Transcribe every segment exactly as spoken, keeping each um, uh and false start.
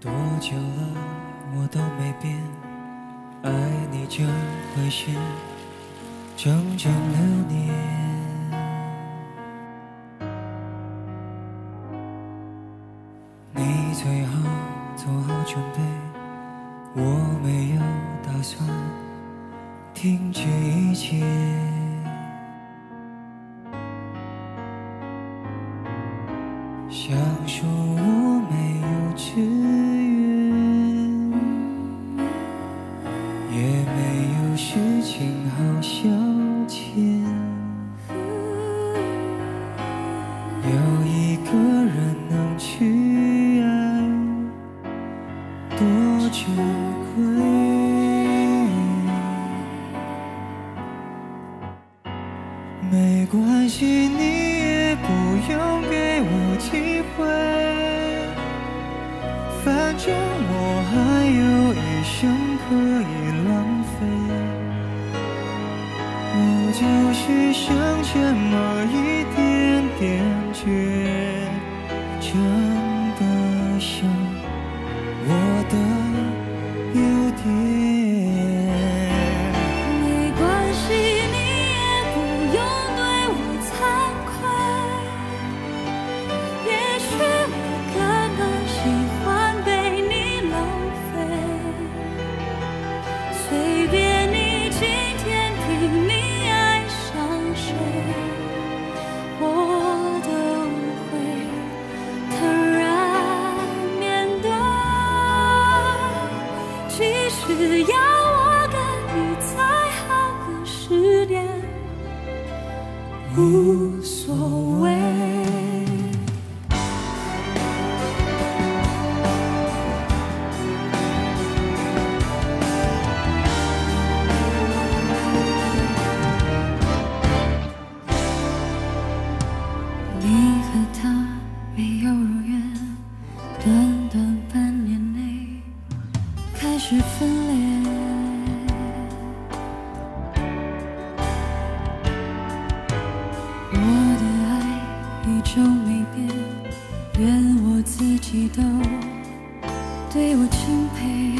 多久了我都没变，爱你这回事整整六年。 你最好做好准备，我没有打算停止一切。想说我没有志愿，也没有事情好消遣，有一个人能去。 多珍贵，没关系，你也不用给我机会，反正我还有一生可以浪费，我就是剩这么一点点倔，真的想。 我的优点，没关系，你也不用对我惭愧。也许我根本喜欢被你浪费，随便你今天听你爱上谁，我。 只要我跟你再耗个十年，无所谓。你和他没有如愿，短短半年内开始分。 都没变，连我自己都对我钦佩。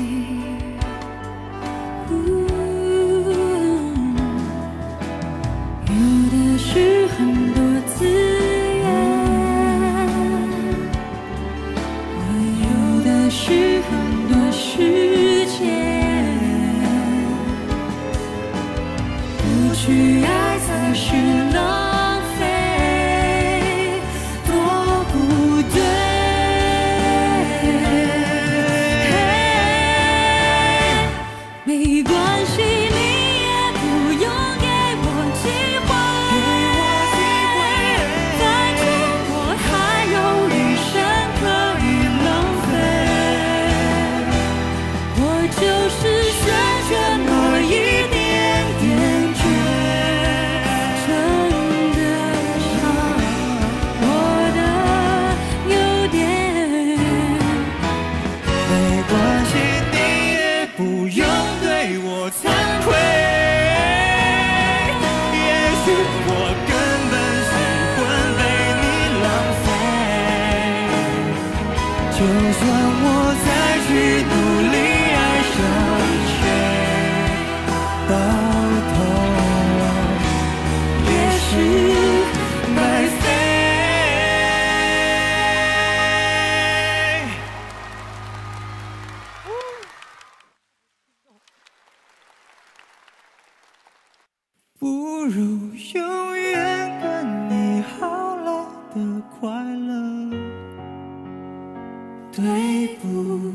有的是很多资源，我有的是很多时间，不去爱才是浪费。 就算我再去努力爱上谁，到头来也是白费。不如永远跟你好了的快乐。 对不？